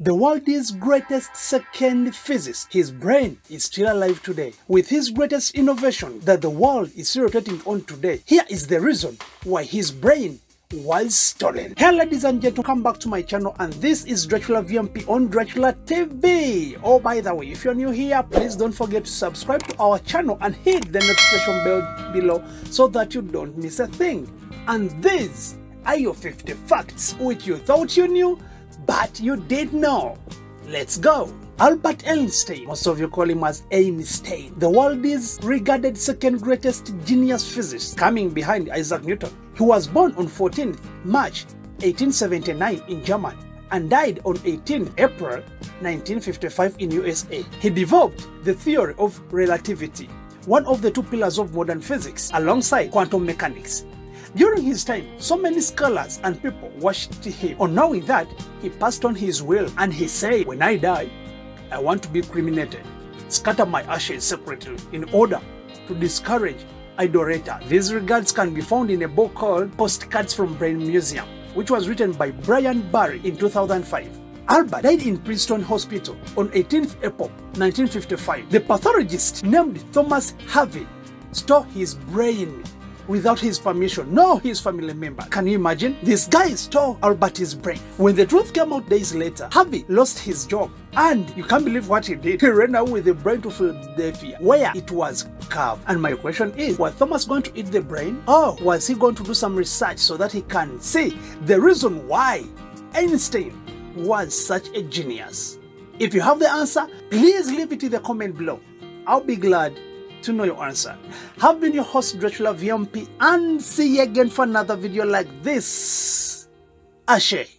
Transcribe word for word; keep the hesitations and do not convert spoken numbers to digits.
The world's greatest second physicist, his brain is still alive today, with his greatest innovation that the world is rotating on today. Here is the reason why his brain was stolen. Hey ladies and gentlemen, come back to my channel, and this is Dracula V M P on Dracula T V. Oh, by the way, if you're new here, please don't forget to subscribe to our channel and hit the notification bell below so that you don't miss a thing. And these are your fifty facts which you thought you knew but you did know. Let's go. Albert Einstein, most of you call him as Einstein, the world's regarded second greatest genius physicist, coming behind Isaac Newton. He was born on fourteenth March eighteen seventy-nine in Germany and died on eighteenth April nineteen fifty-five in U S A. He developed the theory of relativity, one of the two pillars of modern physics, alongside quantum mechanics. During his time, so many scholars and people worshipped him. On knowing that, he passed on his will, and he said, "When I die, I want to be cremated. Scatter my ashes separately in order to discourage idolatry." These regards can be found in a book called Postcards from Brain Museum, which was written by Brian Barry in two thousand five. Albert died in Princeton Hospital on eighteenth April nineteen fifty-five. The pathologist named Thomas Harvey stole his brain without his permission, nor his family member. Can you imagine? This guy stole Albert's brain. When the truth came out days later, Harvey lost his job, and you can't believe what he did. He ran away with the brain to Philadelphia, where it was carved. And my question is, was Thomas going to eat the brain, or was he going to do some research so that he can see the reason why Einstein was such a genius? If you have the answer, please leave it in the comment below. I'll be glad to know your answer. Have been your host, Dracula V M P, and see you again for another video like this. Ashe.